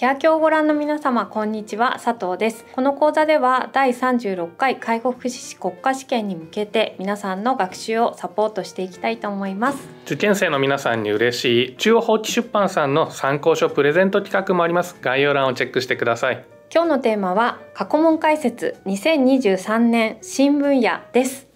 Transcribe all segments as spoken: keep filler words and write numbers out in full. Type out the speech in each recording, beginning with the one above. ケア教をご覧の皆様、こんにちは。佐藤です。この講座ではだいさんじゅうろっかい介護福祉士国家試験に向けて皆さんの学習をサポートしていきたいと思います。受験生の皆さんに嬉しい中央法規出版さんの参考書プレゼント企画もあります。概要欄をチェックしてください。今日のテーマは過去問解説にせんにじゅうさんねん新分野です。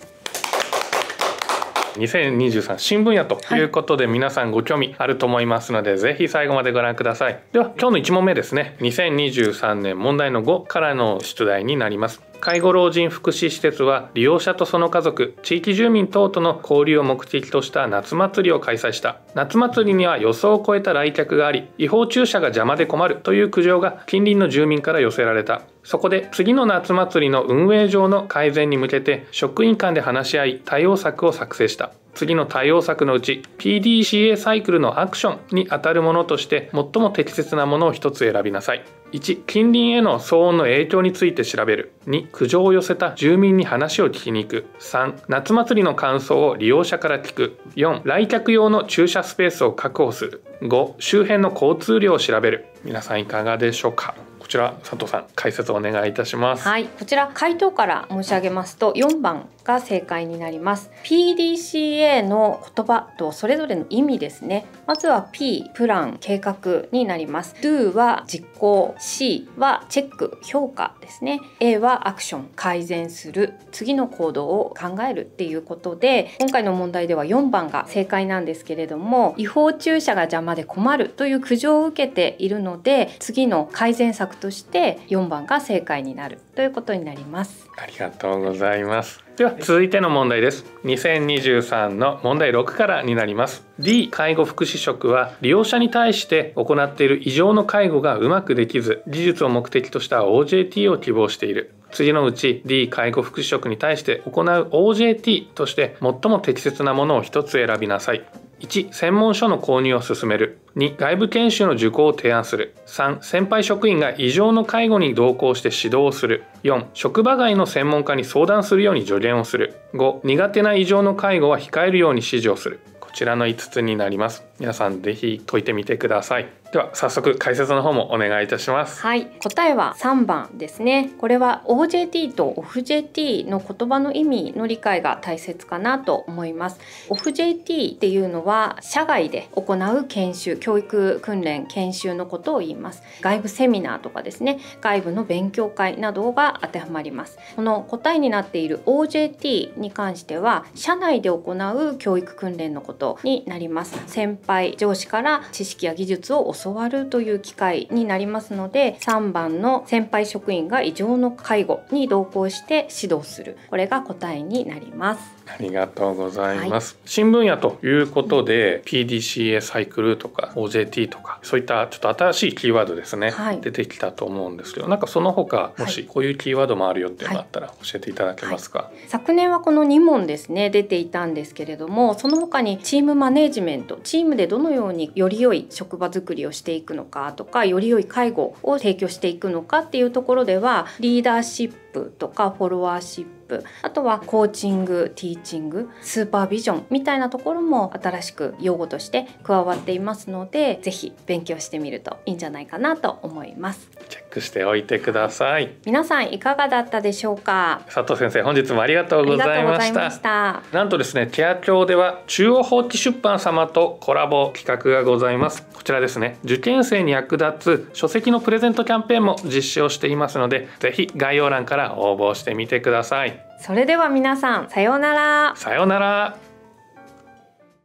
にせんにじゅうさん新分野ということで、皆さんご興味あると思いますので、はい、ぜひ最後までご覧ください。では今日のいち問目ですね。にせんにじゅうさんねん問題のごからの出題になります。介護老人福祉施設は利用者とその家族、地域住民等との交流を目的とした夏祭りを開催した。夏祭りには予想を超えた来客があり、違法駐車が邪魔で困るという苦情が近隣の住民から寄せられた。そこで次の夏祭りの運営上の改善に向けて職員間で話し合い、対応策を作成した。次の対応策のうち ピーディーシーエー サイクルのアクションにあたるものとして最も適切なものをひとつ選びなさい。いち. 近隣への騒音の影響について調べる。に. 苦情を寄せた住民に話を聞きに行く。さん. 夏祭りの感想を利用者から聞く。よん. 来客用の駐車スペースを確保する。ご. 周辺の交通量を調べる。皆さんいかがでしょうか。こちら佐藤さん、解説をお願いいたします。はい、こちら回答から申し上げますとよんばんが正解になります。ピーディーシーエー の言葉とそれぞれの意味ですね。まずは P プラン計画になります。Do は実行、C はチェック評価ですね。A はアクション改善する、次の行動を考えるっていうことで、今回の問題ではよんばんが正解なんですけれども、違法駐車が邪魔で困るという苦情を受けているので、次の改善策としてよんばんが正解になるということになります。ありがとうございます。では続いての問題です。にせんにじゅうさんの問題ろくからになります。 D 介護福祉職は利用者に対して行っている異常の介護がうまくできず、技術を目的とした オージェーティー を希望している。次のうち D 介護福祉職に対して行う オージェーティー として最も適切なものをひとつ選びなさい。いち. 専門書の購入を勧める。に. 外部研修の受講を提案する。さん. 先輩職員が異常の介護に同行して指導をする。よん. 職場外の専門家に相談するように助言をする。ご. 苦手な異常の介護は控えるように指示をする。こちらのいつつになります。皆さんぜひ解いてみてください。では早速解説の方もお願いいたします。はい、答えはさんばんですね。これは オージェーティー と オフジェーティー の言葉の意味の理解が大切かなと思います。オフジェーティー っていうのは社外で行う研修、教育訓練研修のことを言います。外部セミナーとかですね、外部の勉強会などが当てはまります。この答えになっている オージェーティー に関しては社内で行う教育訓練のことになります。先輩上司から知識や技術を教わるという機会になりますので、さんばんの先輩職員が異常の介護に同行して指導する、これが答えになります。ありがとうございます。はい、新分野ということで ピーディーシーエー サイクルとか オージェーティー とかそういったちょっと新しいキーワードですね、はい、出てきたと思うんですけど、なんかその他もしこういうキーワードもあるよっていうのがあったら教えていただけますか。はいはい、昨年はこのに問ですね出ていたんですけれども、その他にチームマネージメント、チームでどのようにより良い職場づくりをしていくのかとか、より良い介護を提供していくのかっていうところではリーダーシップとかフォロワーシップ、あとはコーチング、ティーチング、スーパービジョンみたいなところも新しく用語として加わっていますので、ぜひ勉強してみるといいんじゃないかなと思います。チェックしておいてください。皆さんいかがだったでしょうか。佐藤先生、本日もありがとうございました。なんとですね、ケア教では中央法規出版様とコラボ企画がございます。こちらですね、受験生に役立つ書籍のプレゼントキャンペーンも実施をしていますので、ぜひ概要欄から応募してみてください。それでは皆さん、さようなら。さようなら。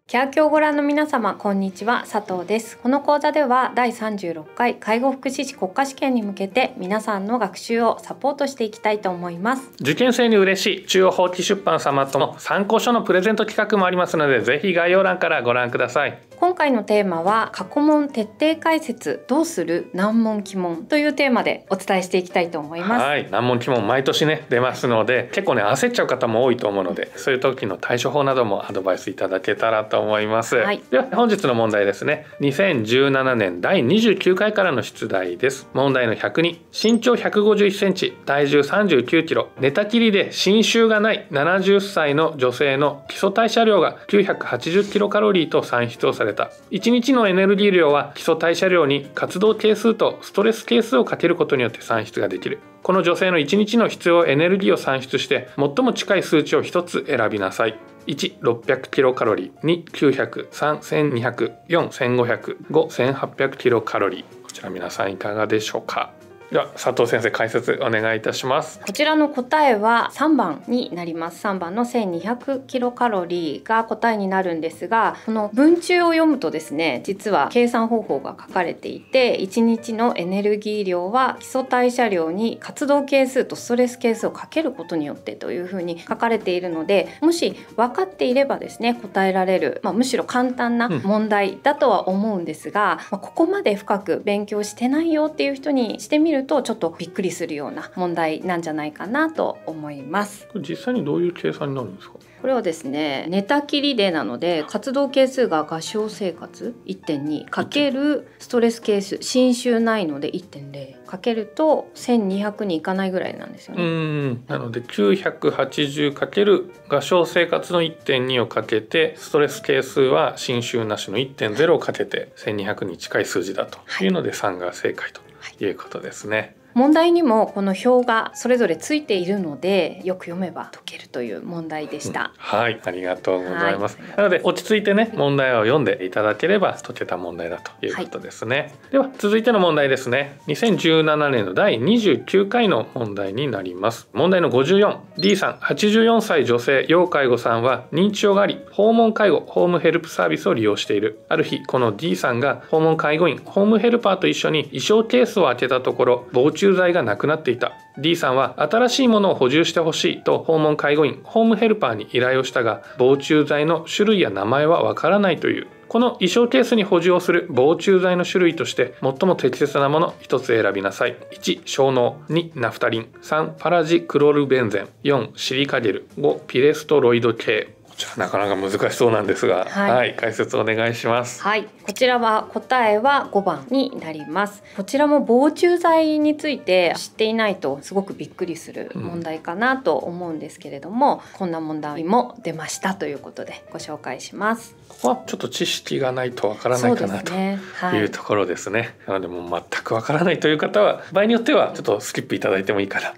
ケア教をご覧の皆様、こんにちは。佐藤です。この講座ではだいさんじゅうろっかい介護福祉士国家試験に向けて皆さんの学習をサポートしていきたいと思います。受験生に嬉しい中央法規出版様との参考書のプレゼント企画もありますので、ぜひ概要欄からご覧ください。今回のテーマは過去問徹底解説どうする難問鬼門というテーマでお伝えしていきたいと思います。はい、難問鬼門毎年ね出ますので、結構ね焦っちゃう方も多いと思うので、そういう時の対処法などもアドバイスいただけたらと思います。はい、では本日の問題ですね。にせんじゅうななねんだいにじゅうきゅうかいからの出題です。問題のひゃくに、身長ひゃくごじゅういちセンチ、体重さんじゅうきゅうキロ、寝たきりで侵襲がないななじゅっさいの女性の基礎代謝量がきゅうひゃくはちじゅうキロカロリーと算出をされれた。いちにちのエネルギー量は基礎代謝量に活動係数とストレス係数をかけることによって算出ができる。この女性のいちにちの必要エネルギーを算出して最も近い数値をひとつ選びなさい。いちろっぴゃくキロカロリー、にきゅうひゃく、さんせんにひゃく、よんせんごひゃく、ごせんはっぴゃくキロカロリー。こちら皆さんいかがでしょうか。では佐藤先生、解説お願いいたします。こちらの答えはさんばんになります。さんばんのせんにひゃくキロカロリーが答えになるんですが、この文中を読むとですね、実は計算方法が書かれていて、いちにちのエネルギー量は基礎代謝量に活動係数とストレス係数をかけることによってというふうに書かれているので、もし分かっていればですね、答えられる、まあ、むしろ簡単な問題だとは思うんですが、うんまあ、ここまで深く勉強してないよっていう人にしてみるとちょっとびっくりするような問題なんじゃないかなと思います。実際にどういう計算になるんですか？これはですね、寝たきりでなので活動係数が合唱生活 いってんに かけるストレス係数進修ないので いってんゼロ かけるとせんにひゃくにいかないぐらいなんですよね。うんなのできゅうひゃくはちじゅうかける合唱生活の いってんに をかけてストレス係数は進修なしの いってんゼロ をかけてせんにひゃくに近い数字だというのでさんが正解ということですね。はい問題にもこの表がそれぞれついているので、よく読めば解けるという問題でした、うん、はいありがとうございます。なので落ち着いてね問題を読んでいただければ解けた問題だということですね、はい、では続いての問題ですね。にせんじゅうななねんの第にじゅうきゅうかいの問題になります。問題の ごじゅうよんディー さんはちじゅうよんさい女性要介護さんは認知症があり訪問介護ホームヘルプサービスを利用している。ある日この ディー さんが訪問介護員ホームヘルパーと一緒に衣装ケースを開けたところ防虫剤がなくなっていた。 ディー さんは新しいものを補充してほしいと訪問介護員ホームヘルパーに依頼をしたが、防虫剤の種類や名前はわからないという。この衣装ケースに補充をする防虫剤の種類として最も適切なものひとつ選びなさい。いち小脳、にナフタリン、さんパラジクロルベンゼン、よんシリカゲル、ごピレストロイド系。なかなか難しそうなんですが、はい、はい、解説お願いします。はい、こちらは答えはごばんになります。こちらも防虫剤について知っていないとすごくびっくりする問題かなと思うんですけれども、うん、こんな問題も出ましたということでご紹介します。ここはちょっと知識がないとわからないかな、ね、というところですね。はい、なのでもう全くわからないという方は場合によってはちょっとスキップいただいてもいいかな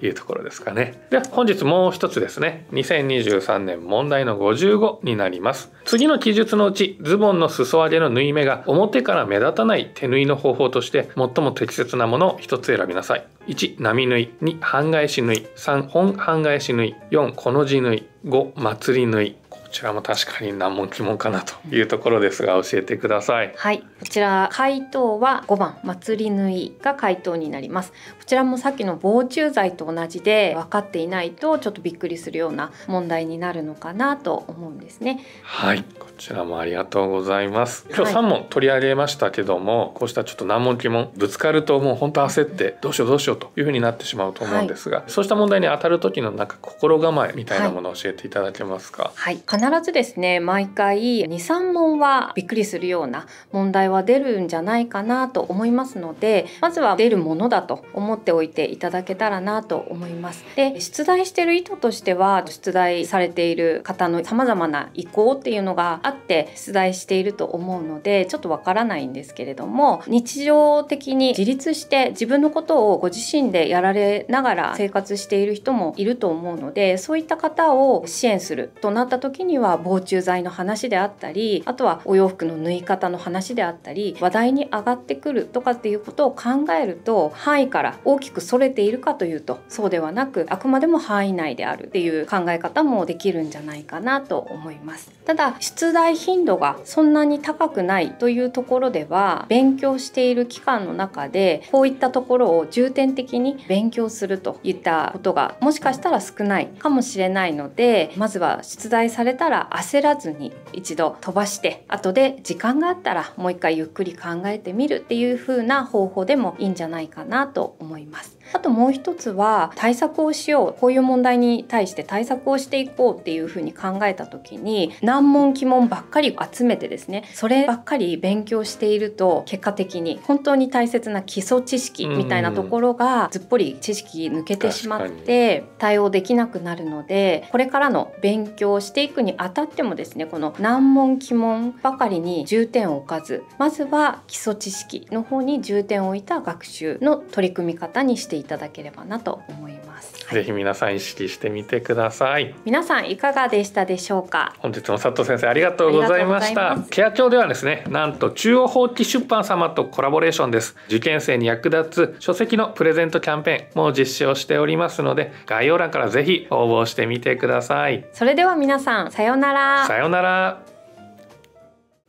というところですかね。はい、では本日もう一つですね。にせんにじゅうさんねん問題のごじゅうごになります。次の記述のうちズボンの裾上げの縫い目が表から目立たない手縫いの方法として最も適切なものをひとつ選びなさい。いち波縫い、に半返し縫い、さん本半返し縫い、よんコの字縫い、ご祭り縫い。こちらも確かに難問疑問かなというところですが教えてください。はい、こちら回答はごばん祭り縫いが回答になります。こちらもさっきの防虫剤と同じで分かっていないとちょっとびっくりするような問題になるのかなと思うんですね。はいこちらもありがとうございます。今日さん問取り上げましたけども、はい、こうしたちょっと難問疑問ぶつかるともう本当焦ってどうしようどうしようというふうになってしまうと思うんですが、はい、そうした問題に当たる時のなんか心構えみたいなものを教えていただけますか？はい必ずですね、毎回 にさん 問はびっくりするような問題は出るんじゃないかなと思いますので、まずは出るものだと思っておいていただけたらなと思います。で、出題してる意図としては出題されている方の様々な意向っていうのがあって出題していると思うのでちょっとわからないんですけれども、日常的に自立して自分のことをご自身でやられながら生活している人もいると思うので、そういった方を支援するとなった時にには防虫剤の話であったり、あとはお洋服の縫い方の話であったり話題に上がってくるとかっていうことを考えると、範囲から大きくそれているかというとそうではなく、あくまでも範囲内であるっていう考え方もできるんじゃないかなと思います。ただ出題頻度がそんなに高くないというところでは、勉強している期間の中でこういったところを重点的に勉強するといったことがもしかしたら少ないかもしれないので、まずは出題されたら焦らずに一度飛ばして、後で時間があったらもう一回ゆっくり考えてみるっていう風な方法でもいいんじゃないかなと思います。あともう一つは対策をしよう、こういう問題に対して対策をしていこうっていうふうに考えた時に難問奇問ばっかり集めてですね、そればっかり勉強していると結果的に本当に大切な基礎知識みたいなところがずっぽり知識抜けてしまって対応できなくなるので、これからの勉強をしていくにあたってもですね、この難問奇問ばかりに重点を置かず、まずは基礎知識の方に重点を置いた学習の取り組み方にしていただければなと思います。ぜひ皆さん意識してみてください。皆さんいかがでしたでしょうか。本日も佐藤先生ありがとうございました。ケア庁ではですね、なんと中央法規出版様とコラボレーションです。受験生に役立つ書籍のプレゼントキャンペーンも実施をしておりますので、概要欄からぜひ応募してみてください。それでは皆さん、さようなら。さようなら。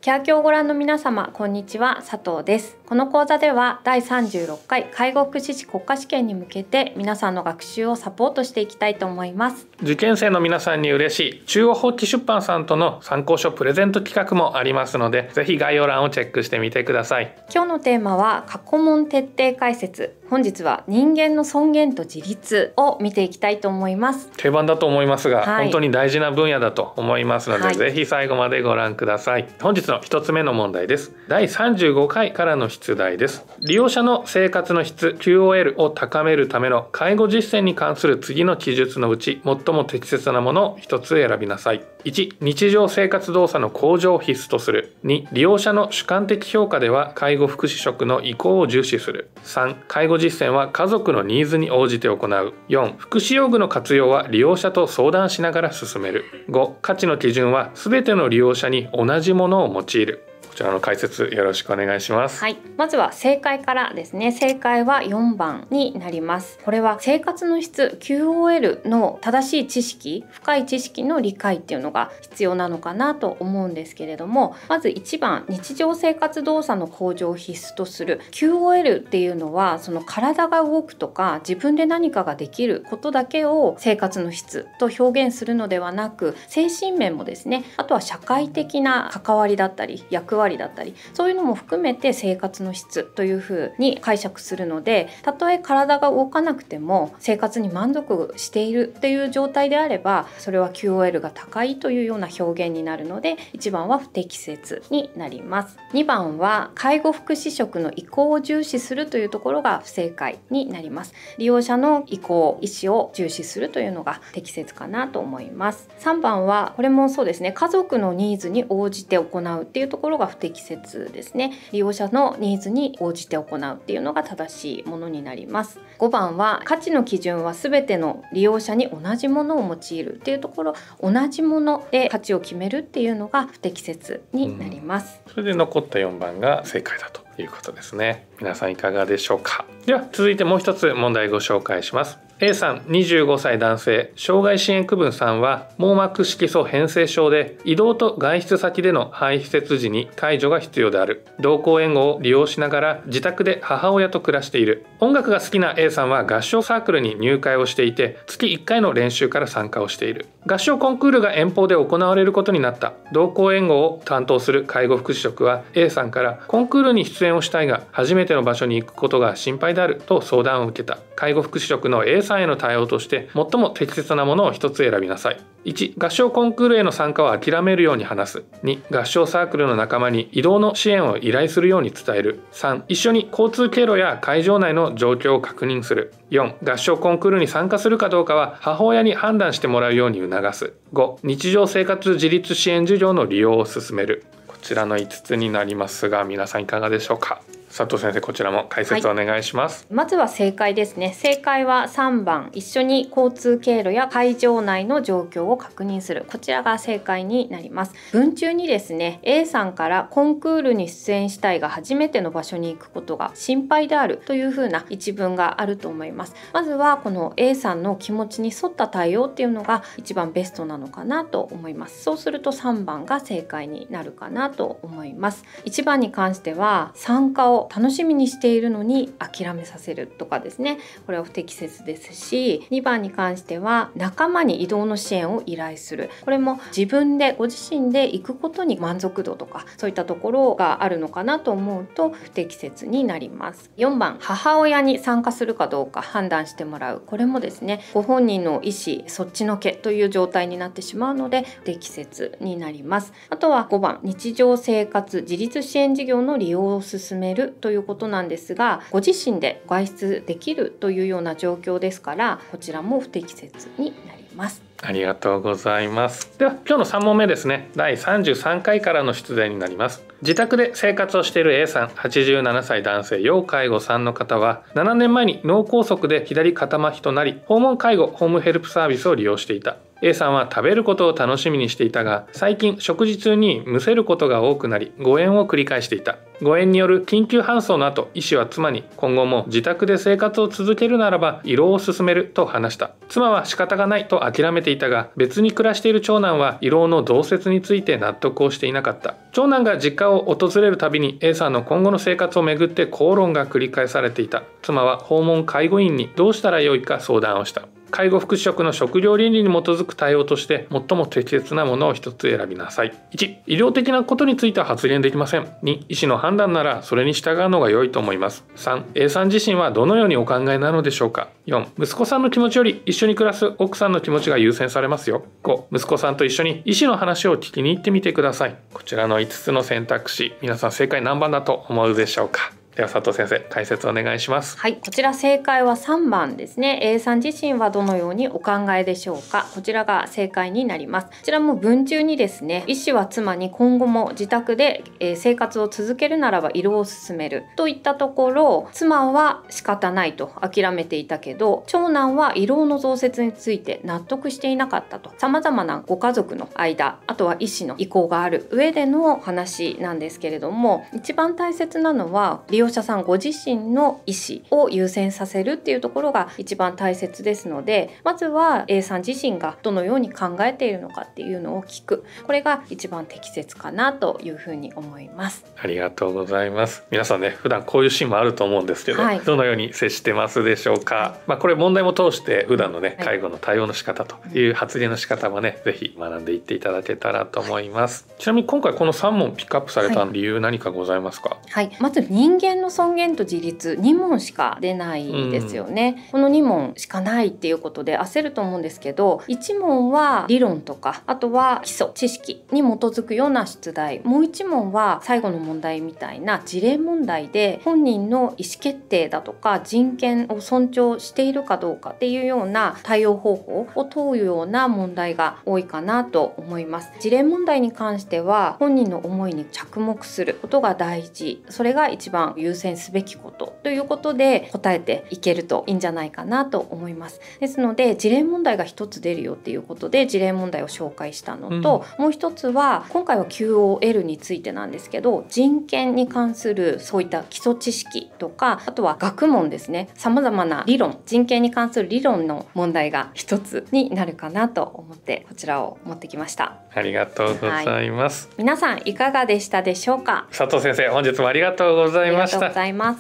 ケア庁をご覧の皆様、こんにちは、佐藤です。この講座ではだいさんじゅうろっかい介護福祉士国家試験に向けて皆さんの学習をサポートしていきたいと思います。受験生の皆さんに嬉しい中央法規出版さんとの参考書プレゼント企画もありますので、ぜひ概要欄をチェックしてみてください。今日のテーマは過去問徹底解説。本日は人間の尊厳と自立を見ていきたいと思います。定番だと思いますが、はい、本当に大事な分野だと思いますので、はい、ぜひ最後までご覧ください。本日のひとつめの問題です。だいさんじゅうごかいからの出題です。利用者の生活の質 キューオーエル を高めるための介護実践に関する次の記述のうち最も適切なものをひとつ選びなさい。いち、日常生活動作の向上を必須とする。に、利用者の主観的評価では介護福祉職の意向を重視する。さん、介護実践は家族のニーズに応じて行う。よん、福祉用具の活用は利用者と相談しながら進める。ご、価値の基準は全ての利用者に同じものを用いる。こちらの解説よろしくお願いします。はい、まずは正解からですね。正解はよんばんになります。これは生活の質 キューオーエル の正しい知識、深い知識の理解っていうのが必要なのかなと思うんですけれども、まずいちばん、日常生活動作の向上を必須とする キューオーエル っていうのは、その体が動くとか自分で何かができることだけを生活の質と表現するのではなく、精神面もですね、あとは社会的な関わりだったり役割割だったり、そういうのも含めて生活の質というふうに解釈するので、たとえ体が動かなくても生活に満足しているっていう状態であれば、それは キューオーエル が高いというような表現になるので、いちばんは不適切になります。にばんは介護福祉職の意向を重視するというところが不正解になります。利用者の意向、意思を重視するというのが適切かなと思います。さんばんはこれもそうですね、家族のニーズに応じて行うっていうところが不適切ですね。利用者のニーズに応じて行うっていうのが正しいものになります。ごばんは価値の基準は全ての利用者に同じものを用いるっていうところ、同じもので価値を決めるっていうのが不適切になります。それで残ったよんばんが正解だということですね。皆さんいかがでしょうか。では続いてもう一つ問題ご紹介します。A さんにじゅうごさい男性、障害支援区分さんは網膜色素変性症で、移動と外出先での配施設時に介助が必要である。同行援護を利用しながら自宅で母親と暮らしている。音楽が好きな A さんは合唱サークルに入会をしていて、月いっかいの練習から参加をしている。合唱コンクールが遠方で行われることになった。同行援護を担当する介護福祉職は A さんから、コンクールに出演をしたいが初めての場所に行くことが心配であると相談を受けた。介護福祉職の A さんへの対応として最も適切なものをひとつ選びなさい。いち、合唱コンクールへの参加は諦めるように話す。に、合唱サークルの仲間に移動の支援を依頼するように伝える。さん、一緒に交通経路や会場内の状況を確認する。よん、合唱コンクールに参加するかどうかは母親に判断してもらうように促す。ご、日常生活自立支援事業の利用を進める。こちらのいつつになりますが、皆さんいかがでしょうか。佐藤先生、こちらも解説お願いします。はい、まずは正解ですね。正解はさんばん、一緒に交通経路や会場内の状況を確認する。こちらが正解になります。文中にですね、 A さんからコンクールに出演したいが初めての場所に行くことが心配であるというふうな一文があると思います。まずはこの A さんの気持ちに沿った対応っていうのが一番ベストなのかなと思います。そうするとさんばんが正解になるかなと思います。いちばんに関しては、参加をを楽しみにしているのに諦めさせるとかですね、これは不適切ですし、にばんに関しては仲間に移動の支援を依頼する、これも自分でご自身で行くことに満足度とかそういったところがあるのかなと思うと不適切になります。よんばん、母親に参加するかどうか判断してもらう、これもですねご本人の意思そっちのけという状態になってしまうので不適切になります。あとはごばん、日常生活自立支援事業の利用を進めるということなんですが、ご自身で外出できるというような状況ですから、こちらも不適切になります。ありがとうございます。では今日のさんもんめですね。だいさんじゅうさんかいからの出題になります。自宅で生活をしている A さん、はちじゅうななさい男性、要介護さんの方は、ななねんまえに脳梗塞で左肩麻痺となり、訪問介護ホームヘルプサービスを利用していた。A さんは食べることを楽しみにしていたが、最近食事中にむせることが多くなり、誤嚥を繰り返していた。誤嚥による緊急搬送の後、医師は妻に今後も自宅で生活を続けるならば胃ろうを勧めると話した。妻は仕方がないと諦めていたが、別に暮らしている長男は胃ろうの増設について納得をしていなかった。長男が実家を訪れるたびに A さんの今後の生活をめぐって口論が繰り返されていた。妻は訪問介護員にどうしたらよいか相談をした。介護福祉職の食料倫理に基づく対応として最も適切なものをひとつ選びなさい。いち、医療的なことについては発言できません。に、医師の判断ならそれに従うのが良いと思います。さん、A さん自身はどのようにお考えなのでしょうか。よん、息子さんの気持ちより一緒に暮らす奥さんの気持ちが優先されますよ。ご、息子さんと一緒に医師の話を聞きに行ってみてください。こちらのいつつの選択肢、皆さん正解何番だと思うでしょうか。では佐藤先生、解説お願いします。はい、こちら正解はさんばんですね。 A さん自身はどのようにお考えでしょうか。こちらが正解になります。こちらも文中にですね、医師は妻に今後も自宅で生活を続けるならば胃ろうを勧めるといったところ、妻は仕方ないと諦めていたけど、長男は胃ろうの増設について納得していなかったと、様々なご家族の間、あとは医師の意向がある上での話なんですけれども、一番大切なのは利用者さんご自身の意思を優先させるっていうところが一番大切ですので、まずは A さん自身がどのように考えているのかっていうのを聞く、これが一番適切かなというふうに思います。ありがとうございます。皆さんね、普段こういうシーンもあると思うんですけど、はい、どのように接してますでしょうか。はい、まあこれ問題も通して普段のね、はい、介護の対応の仕方という発言の仕方もね、是非学んでいっていただけたらと思います。はい、ちなみに今回このさんもんピックアップされた理由何かございますか。はいはい、まず人間の尊厳と自立、にもんしか出ないですよね。うん、このにもんしかないっていうことで焦ると思うんですけど、いちもんは理論とか、あとは基礎知識に基づくような出題、もういちもんは最後の問題みたいな事例問題で本人の意思決定だとか人権を尊重しているかどうかっていうような対応方法を問うような問題が多いかなと思います。事例問題に関しては本人の思いに着目することが大事、それが一番有優先すべきことということで答えていけるといいんじゃないかなと思います。ですので事例問題がひとつ出るよっていうことで事例問題を紹介したのと、うん、もうひとつは今回は キューオーエル についてなんですけど、人権に関するそういった基礎知識とか、あとは学問ですね、さまざまな理論、人権に関する理論の問題がひとつになるかなと思ってこちらを持ってきました。ありがとうございます。はい、皆さんいかがでしたでしょうか。佐藤先生、本日もありがとうございました。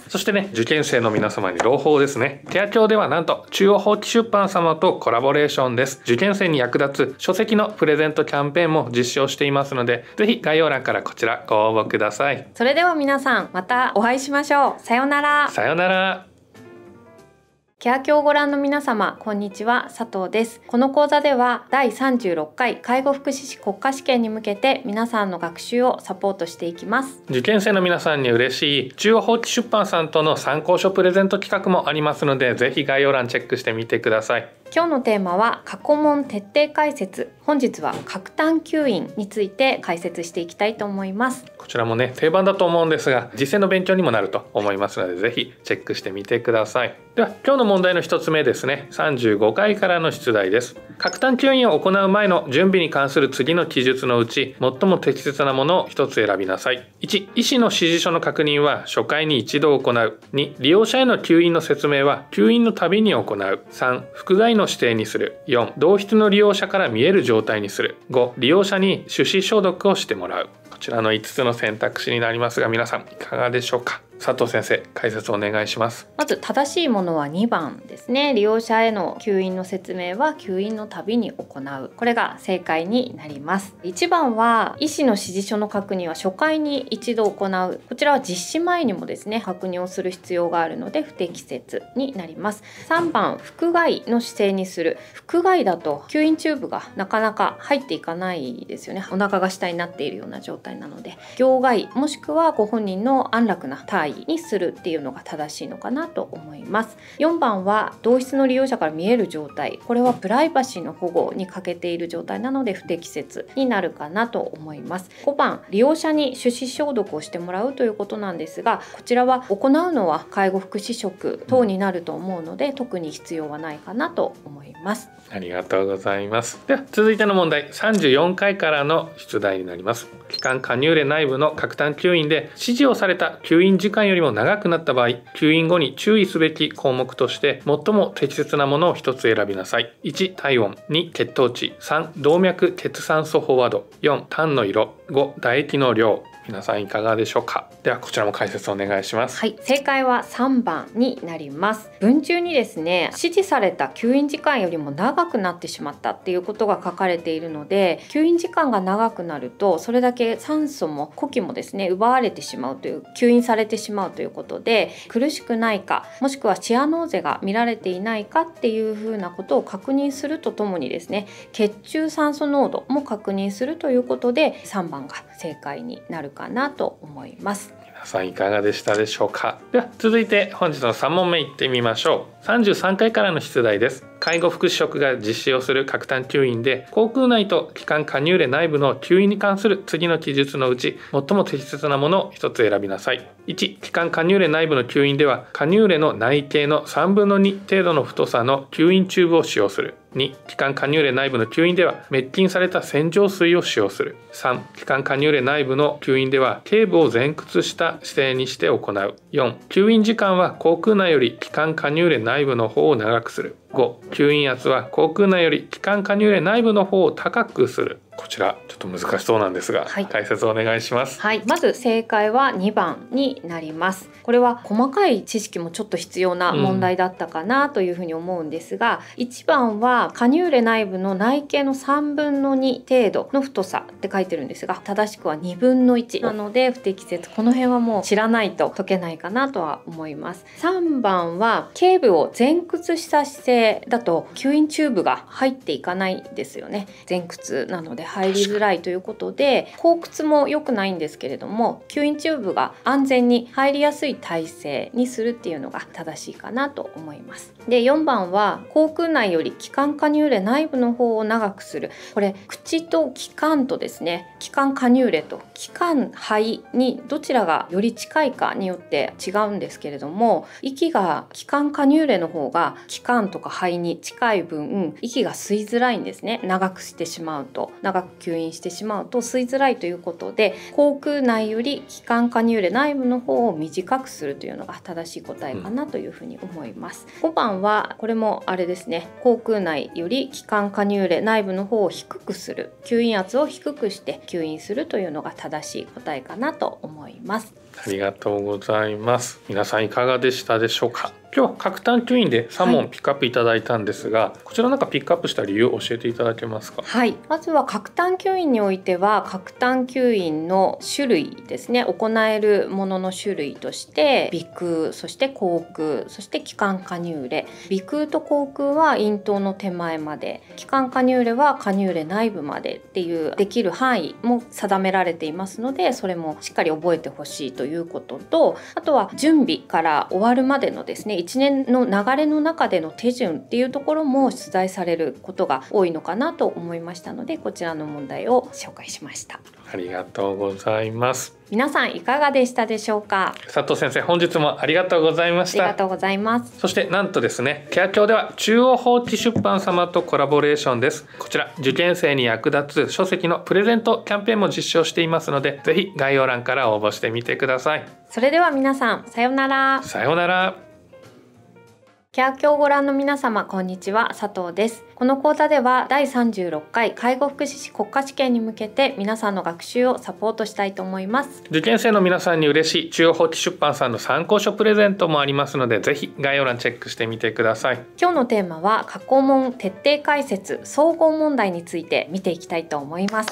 そしてね、受験生の皆様に朗報ですね。手屋ではなんと中央法規出版様とコラボレーションです。受験生に役立つ書籍のプレゼントキャンペーンも実施をしていますので、ぜひ概要欄からこちらご応募ください。それでは皆さん、またお会いしましょう。さようなら。さようなら。ケアキョをご覧の皆様、こんにちは、佐藤です。この講座ではだいさんじゅうろっかい介護福祉士国家試験に向けて皆さんの学習をサポートしていきます。受験生の皆さんに嬉しい中央法規出版さんとの参考書プレゼント企画もありますので、ぜひ概要欄チェックしてみてください。今日のテーマは過去問徹底解説。本日は角炭吸引について解説していきたいと思います。こちらもね、定番だと思うんですが、実践の勉強にもなると思いますので、ぜひチェックしてみてください。では今日の問題のひとつめですね。さんじゅうごかいからの出題です。角炭吸引を行う前の準備に関する次の記述のうち、最も適切なものをひとつ選びなさい。いち、医師の指示書の確認は初回に一度行う。に、利用者への吸引の説明は吸引のたびに行う。さん、副外のの指定にする。よん、同室の利用者から見える状態にする。ご、利用者に手指消毒をしてもらう。こちらのいつつの選択肢になりますが、皆さんいかがでしょうか。佐藤先生、解説お願いします。まず正しいものはにばんですね。利用者への吸引の説明は吸引のたびに行う、これが正解になります。いちばんは医師の指示書の確認は初回に一度行う、こちらは実施前にもですね確認をする必要があるので不適切になります。さんばん、腹外の姿勢にする。腹外だと吸引チューブがなかなか入っていかないですよね。お腹が下になっているような状態なので、行外もしくはご本人の安楽な体位にするっていうのが正しいのかなと思います。よんばんは同室の利用者から見える状態、これはプライバシーの保護に欠けている状態なので不適切になるかなと思います。ごばん、利用者に手指消毒をしてもらうということなんですが、こちらは行うのは介護福祉職等になると思うので特に必要はないかなと思います。ありがとうございます。では続いての問題、さんじゅうよんかいからの出題になります。気管カニューレ内部の喀痰吸引で指示をされた吸引時間よりも長くなった場合、吸引後に注意すべき項目として最も適切なものをひとつ選びなさい。いち体温、に血糖値、さん動脈血酸素飽和度、よん痰の色、ご唾液の量。皆さんいかがでしょうか。ではこちらも解説お願いします。はい、正解はさんばんになります。文中にですね、指示された吸引時間よりも長くなってしまったっていうことが書かれているので、吸引時間が長くなるとそれだけ酸素も呼気もですね奪われてしまうという、吸引されてしまうということで、苦しくないか、もしくはチアノーゼが見られていないかっていうふうなことを確認するとともにですね、血中酸素濃度も確認するということでさんばんが正解になるかかなと思います。皆さんいかがでしたでしょうか。では続いて本日のさんもんめいってみましょう。さんじゅうさんかいからの出題です。介護福祉職が実施をする喀痰吸引で口腔内と気管カニューレ内部の吸引に関する次の記述のうち最も適切なものをひとつ選びなさい。いち気管カニューレ内部の吸引ではカニューレの内径のさんぶんのに程度の太さの吸引チューブを使用する。に気管カニューレ内部の吸引では滅菌された洗浄水を使用する。さん気管カニューレ内部の吸引では頸部を前屈した姿勢にして行う。よん吸引時間は口腔内より気管カニューレ内部の方を長くする。ご吸引圧は口腔内より気管カニューレ内部の方を高くする。こちらちょっと難しそうなんですが、はい、解説お願いします。はい、まず正解はにばんになります。これは細かい知識もちょっと必要な問題だったかなというふうに思うんですが、うん、いちばんはカニューレ内部の内径のさんぶんのに程度の太さって書いてるんですが、正しくはにぶんのいちなので不適切。この辺はもう知らないと解けないかなとは思います。さんばんは頸部を前屈した姿勢だと吸引チューブが入っていかないですよね。前屈なので入りづらいということで、後屈も良くないんですけれども、吸引チューブが安全に入りやすい体勢にするっていうのが正しいかなと思います。で、よんばんは口腔内より気管カニューレ内部の方を長くする。これ口と気管とですね、気管カニューレと気管肺にどちらがより近いかによって違うんですけれども、息が気管カニューレの方が気管とか肺に近い分、息が吸いづらいんですね。長くしてしまうと、長く吸引してしまうと吸いづらいということで、口腔内より気管カニューレ内部の方を短くするというのが正しい答えかなというふうに思います。うん、ごばんはこれもあれですね、口腔内より気管カニューレ内部の方を低くする、吸引圧を低くして吸引するというのが正しい答えかなと思います。ありがとうございます。皆さんいかがでしたでしょうか。今日は喀痰吸引でさんもんピックアップいただいたんですが、はい、こちらなんかピックアップした理由教えていただけますか。はい、まずは喀痰吸引においては喀痰吸引の種類ですね、行えるものの種類として鼻腔、そして口腔、そして気管カニューレ。鼻腔と口腔は咽頭の手前まで、気管カニューレはカニューレ内部までっていうできる範囲も定められていますので、それもしっかり覚えてほしいということと、あとは準備から終わるまでのですねいちねんの流れの中での手順っていうところも出題されることが多いのかなと思いましたので、こちらの問題を紹介しました。ありがとうございます。皆さんいかがでしたでしょうか。佐藤先生、本日もありがとうございました。ありがとうございます。そしてなんとですね、ケア教では中央法規出版様とコラボレーションです。こちら受験生に役立つ書籍のプレゼントキャンペーンも実施をしていますので、ぜひ概要欄から応募してみてください。それでは皆さん、さようなら。さようなら。ケア教をご覧の皆様、こんにちは。佐藤です。この講座ではだいさんじゅうろっかい介護福祉士国家試験に向けて皆さんの学習をサポートしたいと思います。受験生の皆さんに嬉しい中央法規出版さんの参考書プレゼントもありますので、ぜひ概要欄チェックしてみてください。今日のテーマは過去問徹底解説総合問題について見ていきたいと思います。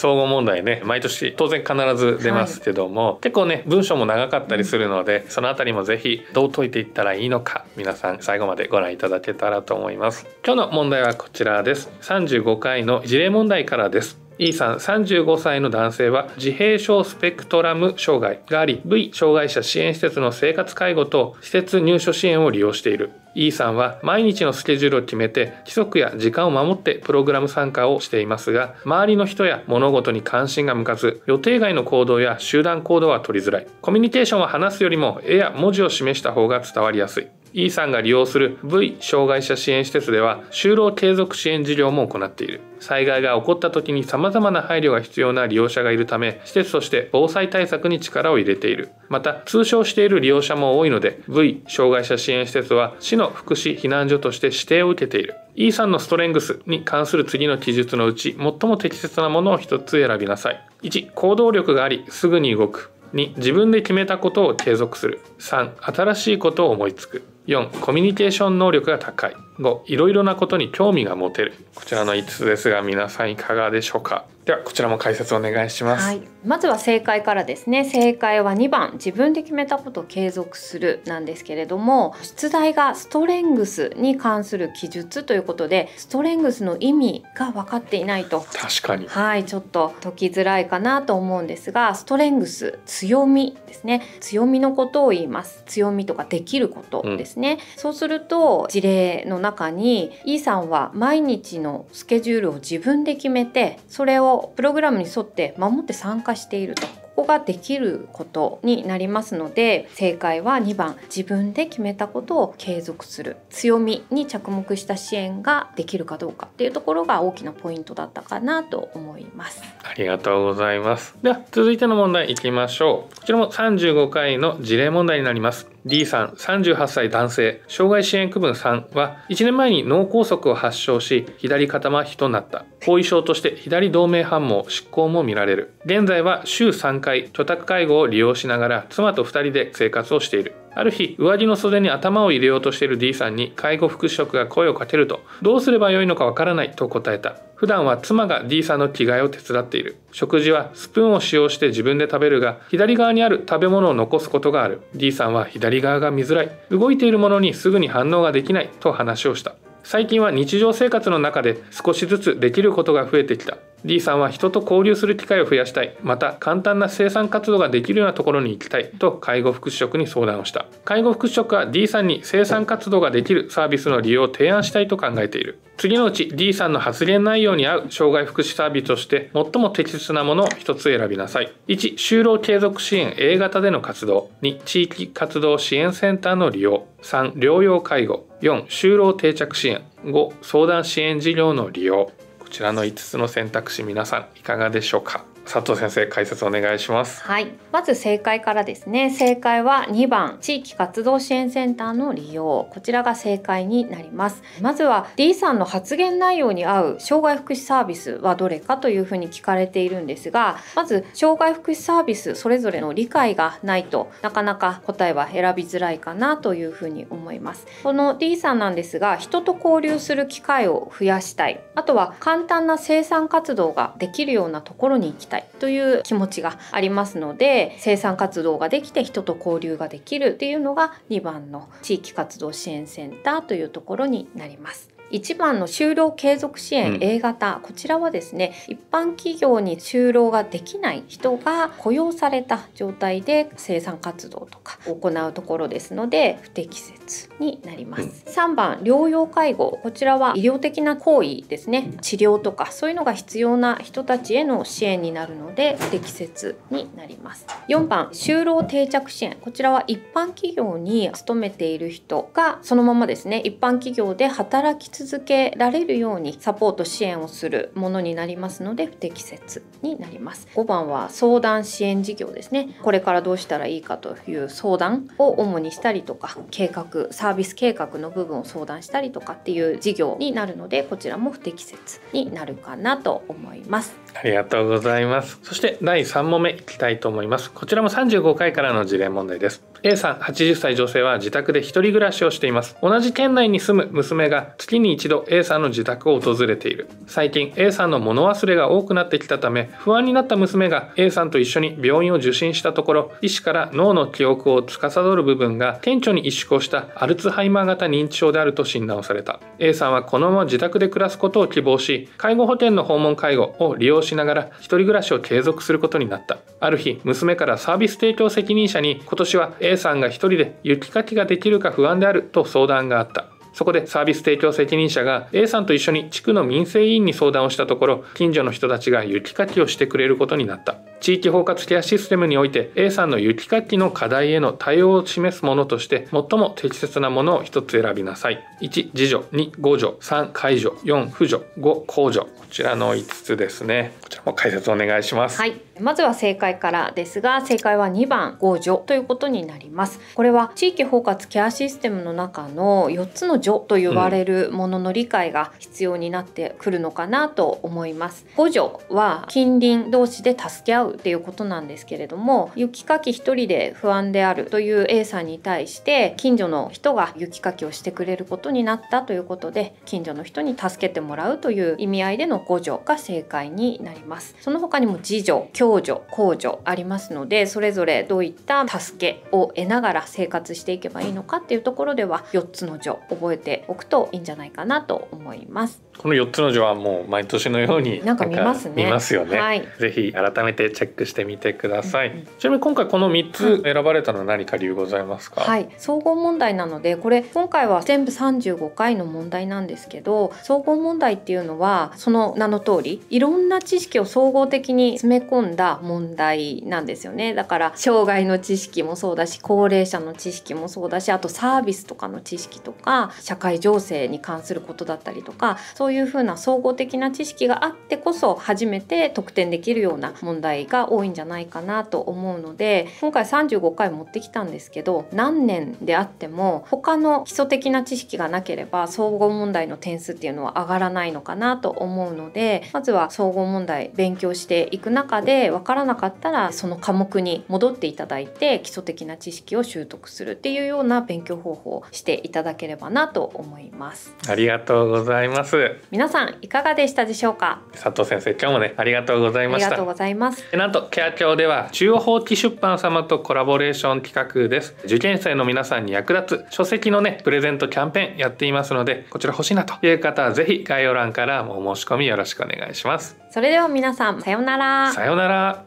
総合問題ね、毎年当然必ず出ますけども、はい、結構ね文章も長かったりするので、そのあたりもぜひどう解いていったらいいのか、皆さん最後までご覧いただけたらと思います。今日の問題はこちらです。さんじゅうごかいの事例問題からです。 E さんさんじゅうごさいの男性は自閉症スペクトラム障害があり、 V 障害者支援施設の生活介護と施設入所支援を利用している。 E さんは毎日のスケジュールを決めて規則や時間を守ってプログラム参加をしていますが、周りの人や物事に関心が向かず、予定外の行動や集団行動は取りづらい。コミュニケーションは話すよりも絵や文字を示した方が伝わりやすい。E さんが利用する V 障害者支援施設では就労継続支援事業も行っている。災害が起こった時に様々な配慮が必要な利用者がいるため、施設として防災対策に力を入れている。また通称している利用者も多いので、 V 障害者支援施設は市の福祉避難所として指定を受けている。 E さんのストレングスに関する次の記述のうち最も適切なものをひとつ選びなさい。いち行動力がありすぐに動く。に自分で決めたことを継続する。さん新しいことを思いつく。よんコミュニケーション能力が高い。ごいろいろなことに興味が持てる。こちらのいつつですが、皆さんいかがでしょうか。ではこちらも解説お願いします。はい、まずは正解からですね。正解はにばん自分で決めたことを継続するなんですけれども、出題がストレングスに関する記述ということで、ストレングスの意味が分かっていないと、確かにはいちょっと解きづらいかなと思うんですが、ストレングス強みですね。強みのことを言います。強みとかできることですね、うんね、そうすると事例の中に E さんは毎日のスケジュールを自分で決めて、それをプログラムに沿って守って参加していると。ここができることになりますので、正解はにばん自分で決めたことを継続する。強みに着目した支援ができるかどうかっていうところが大きなポイントだったかなと思います。ありがとうございます。では続いての問題いきましょう。こちらもさんじゅうごかいの事例問題になります。D さんさんじゅうはっさい男性、障害支援区分さんはいちねんまえに脳梗塞を発症し、左肩麻痺となった。後遺症として左動脈反応失効も見られる。現在は週さんかい居宅介護を利用しながら妻とふたりで生活をしている。ある日、上着の袖に頭を入れようとしている D さんに介護福祉職が声をかけると、どうすればよいのかわからないと答えた。普段は妻が D さんの着替えを手伝っている。食事はスプーンを使用して自分で食べるが、左側にある食べ物を残すことがある。 D さんは左側が見づらい。動いているものにすぐに反応ができないと話をした。最近は日常生活の中で少しずつできることが増えてきた。 D さんは人と交流する機会を増やしたい。また簡単な生産活動ができるようなところに行きたいと介護福祉職に相談をした。介護福祉職は D さんに生産活動ができるサービスの利用を提案したいと考えている。次のうち D さんの発言内容に合う障害福祉サービスとして最も適切なものをひとつ選びなさい。いち就労継続支援 A 型での活動。に地域活動支援センターの利用。さん療養介護。よん就労定着支援。ご相談支援事業の利用。こちらのいつつの選択肢、皆さんいかがでしょうか。佐藤先生、解説お願いします。はい、まず正解からですね。正解はにばん地域活動支援センターの利用、こちらが正解になります。まずは D さんの発言内容に合う障害福祉サービスはどれかというふうに聞かれているんですが、まず障害福祉サービスそれぞれの理解がないとなかなか答えは選びづらいかなというふうに思います。この D さんなんですが、人と交流する機会を増やしたい、あとは簡単な生産活動ができるようなところに行きたいという気持ちがありますので、生産活動ができて人と交流ができるっていうのがにばんの地域活動支援センターというところになります。いちばんの就労継続支援 A 型、うん、こちらはですね、一般企業に就労ができない人が雇用された状態で生産活動とか行うところですので不適切になります。うん、さんばん療養介護、こちらは医療的な行為ですね、治療とかそういうのが必要な人たちへの支援になるので不適切になります。よんばん就労定着支援、こちらは一般企業に勤めている人がそのままですね一般企業で働き続け続けられるようにサポート支援をするものになりますので不適切になります。ごばんは相談支援事業ですね。これからどうしたらいいかという相談を主にしたりとか、計画サービス計画の部分を相談したりとかっていう事業になるので、こちらも不適切になるかなと思います。ありがとうございます。そしてだいさん問目いきたいと思います。こちらもさんじゅうごかいからの事例問題です。 A さんはちじゅっさい女性は自宅で一人暮らしをしています。同じ県内に住む娘が月に一度 A さんの自宅を訪れている。最近 A さんの物忘れが多くなってきたため不安になった娘が A さんと一緒に病院を受診したところ、医師から脳の記憶を司る部分が顕著に萎縮したアルツハイマー型認知症であると診断をされた。 A さんはこのまま自宅で暮らすことを希望し、介護保険の訪問介護を利用しながら一人暮らしを継続することになった。ある日、娘からサービス提供責任者に今年は A さんが一人で雪かきができるか不安であると相談があった。そこでサービス提供責任者が A さんと一緒に地区の民生委員に相談をしたところ、近所の人たちが雪かきをしてくれることになった。地域包括ケアシステムにおいて A さんの雪かきの課題への対応を示すものとして最も適切なものをひとつ選びなさい。いち自助、に互助、さん介助、よん扶助、ご公助。こちらのいつつですね。こちらも解説お願いします。はい、まずは正解からですが、正解はにばん互助ということになります。これは地域包括ケアシステムの中のよっつの助と呼ばれるものの理解が必要になってくるのかなと思います。互助は近隣同士で助け合うっていうことなんですけれども、雪かき一人で不安であるという A さんに対して近所の人が雪かきをしてくれることになったということで、近所の人に助けてもらうという意味合いでの互助が正解になります。その他にも自助、共助、公助ありますので、それぞれどういった助けを得ながら生活していけばいいのかっていうところではよっつの助覚え覚えておくといいんじゃないかなと思います。このよっつの助はもう毎年のようになんか見ますね。見ますよね、はい、ぜひ改めてチェックしてみてください。ちなみに今回このみっつ選ばれたのは何か理由ございますか？はい、総合問題なので、これ今回は全部さんじゅうごかいの問題なんですけど、総合問題っていうのはその名の通りいろんな知識を総合的に詰め込んだ問題なんですよね。だから障害の知識もそうだし、高齢者の知識もそうだし、あとサービスとかの知識とか社会情勢に関することだったりとか、そういうふうな総合的な知識があってこそ初めて得点できるような問題が多いんじゃないかなと思うので、今回さんじゅうごかい持ってきたんですけど、何年であっても他の基礎的な知識がなければ総合問題の点数っていうのは上がらないのかなと思うので、まずは総合問題勉強していく中で分からなかったらその科目に戻っていただいて基礎的な知識を習得するっていうような勉強方法をしていただければなと思います。ありがとうございます。皆さんいかがでしたでしょうか？佐藤先生、今日もねありがとうございました。ありがとうございます。なんとケアキョウでは中央法規出版様とコラボレーション企画です。受験生の皆さんに役立つ書籍のねプレゼントキャンペーンやっていますので、こちら欲しいなという方はぜひ概要欄からお申し込みよろしくお願いします。それでは皆さんさようなら。さようなら。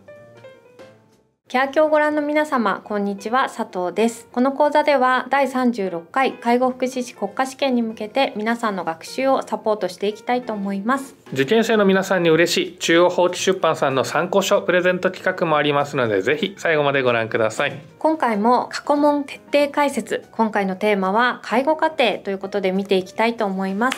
ケアキョウをご覧の皆様、こんにちは、佐藤です。この講座ではだいさんじゅうろっかい介護福祉士国家試験に向けて皆さんの学習をサポートしていきたいと思います。受験生の皆さんに嬉しい中央法規出版さんの参考書プレゼント企画もありますので、ぜひ最後までご覧ください。今回も過去問徹底解説。今回のテーマは介護家庭ということで見ていきたいと思います。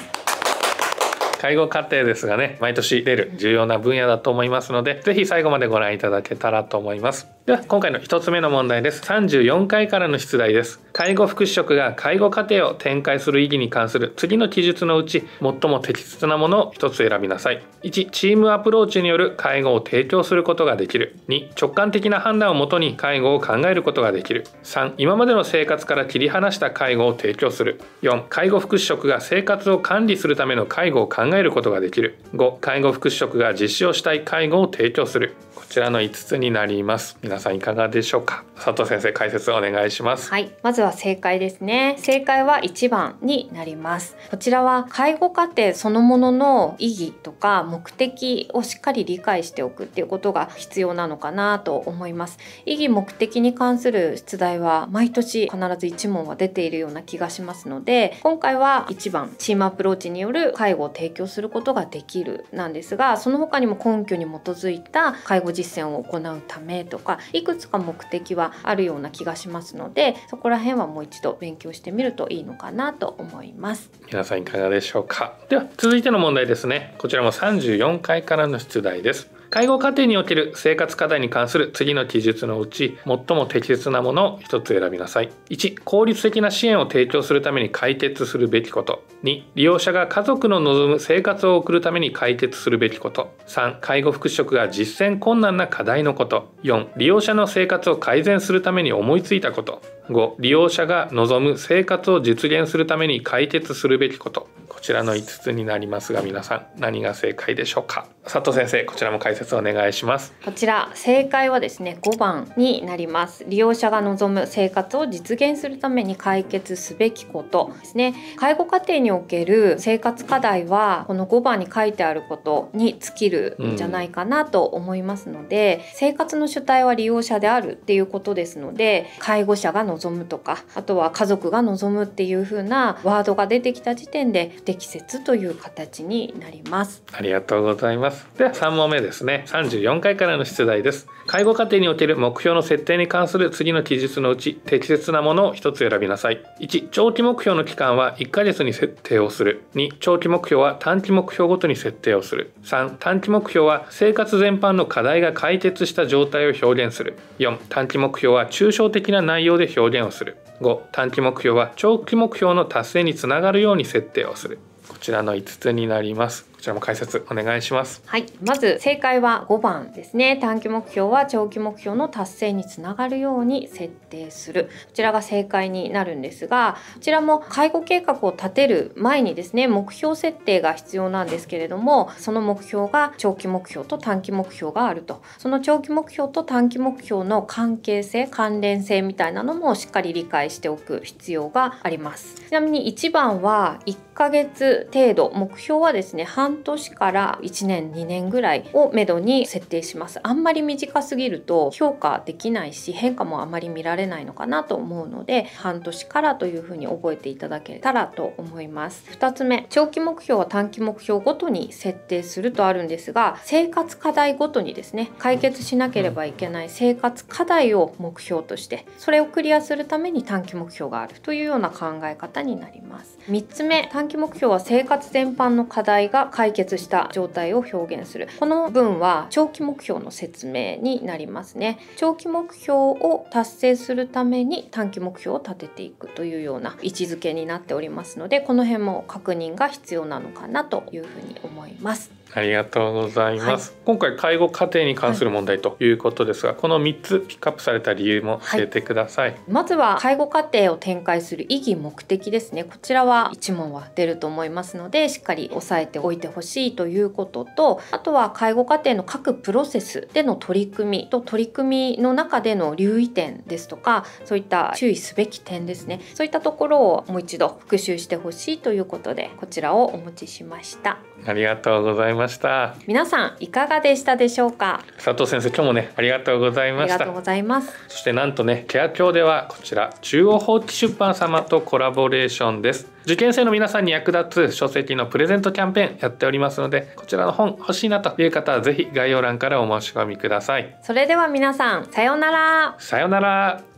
介護家庭ですがね、毎年出る重要な分野だと思いますので、ぜひ最後までご覧いただけたらと思います。では今回のひとつめの問題です。さんじゅうよんかいからの出題です。介護福祉職が介護家庭を展開する意義に関する次の記述のうち最も適切なものをひとつ選びなさい。いちチームアプローチによる介護を提供することができる。に直感的な判断をもとに介護を考えることができる。さん今までの生活から切り離した介護を提供する。よん介護福祉職が生活を管理するための介護を考える考えることができる。ご介護福祉職が実施をしたい介護を提供する。こちらのいつつになります。皆さんいかがでしょうか？佐藤先生、解説お願いします。はい、まずは正解ですね。正解はいちばんになります。こちらは介護家庭そのものの意義とか目的をしっかり理解しておくっていうことが必要なのかなと思います。意義目的に関する出題は毎年必ずいち問は出ているような気がしますので、今回はいちばんチームアプローチによる介護を提供することができるなんですが、その他にも根拠に基づいた介護ご実践を行うためとか、いくつか目的はあるような気がしますので、そこら辺はもう一度勉強してみるといいのかなと思います。皆さんいかがでしょうか。では続いての問題ですね。こちらもさんじゅうよんかいからの出題です。介護家庭における生活課題に関する次の記述のうち最も適切なものをひとつ選びなさい。いち、効率的な支援を提供するために解決するべきこと。に、利用者が家族の望む生活を送るために解決するべきこと。さん、介護福祉職が実践困難な課題のこと。よん、利用者の生活を改善するために思いついたこと。ご、利用者が望む生活を実現するために解決するべきこと。こちらのいつつになりますが、皆さん何が正解でしょうか。佐藤先生、こちらも解説お願いします。こちら正解はですね、ごばんになります。利用者が望む生活を実現するために解決すべきことですね。介護家庭における生活課題はこのごばんに書いてあることに尽きるんじゃないかなと思いますので、うん、生活の主体は利用者であるっていうことですので、介護者が望むとか、あとは家族が望むっていう風なワードが出てきた時点で不適切という形になります。ありがとうございます。ではさん問目ですね。さんじゅうよんかいからの出題です。介護家庭における目標の設定に関する次の記述のうち適切なものをひとつ選びなさい。いち、長期目標の期間はいっかげつに設定をする。に、長期目標は短期目標ごとに設定をする。さん、短期目標は生活全般の課題が解決した状態を表現する。よん、短期目標は抽象的な内容で表現をする。ご、短期目標は長期目標の達成につながるように設定をする。こちらのいつつになります。こちらも解説お願いします。はい、まず正解はごばんですね。短期目標は長期目標の達成につながるように設定する。こちらが正解になるんですが、こちらも介護計画を立てる前にですね、目標設定が必要なんですけれども、その目標が長期目標と短期目標があると、その長期目標と短期目標の関係性、関連性みたいなのもしっかり理解しておく必要があります。ちなみにいちばんはいっかげつ程度、目標はですね半年からいちねんにねんぐらいをめどに設定します。あんまり短すぎると評価できないし、変化もあまり見られないのかなと思うので、半年からというふうに覚えていただけたらと思います。ふたつめ、長期目標は短期目標ごとに設定するとあるんですが、生活課題ごとにですね解決しなければいけない生活課題を目標として、それをクリアするために短期目標があるというような考え方になります。みっつめ、短期目標は生活全般の課題が解決した状態を表現する。この文は長期目標の説明になりますね。長期目標を達成するために短期目標を立てていくというような位置づけになっておりますので、この辺も確認が必要なのかなというふうに思います。ありがとうございます、はい、今回介護家庭に関する問題ということですが、はい、このみっつピックアップされた理由も教えてください。はい、まずは介護家庭を展開する意義目的ですね。こちらはいち問は出ると思いますので、しっかり押さえておいてほしいということと、あとは介護家庭の各プロセスでの取り組みと取り組みの中での留意点ですとか、そういった注意すべき点ですね、そういったところをもう一度復習してほしいということで、こちらをお持ちしました。ありがとうございますました。皆さんいかがでしたでしょうか。佐藤先生、今日もねありがとうございました。ありがとうございます。そしてなんとね、ケア教ではこちら中央法規出版様とコラボレーションです。受験生の皆さんに役立つ書籍のプレゼントキャンペーンやっておりますので、こちらの本欲しいなという方はぜひ概要欄からお申し込みください。それでは皆さん、さようなら。さようなら。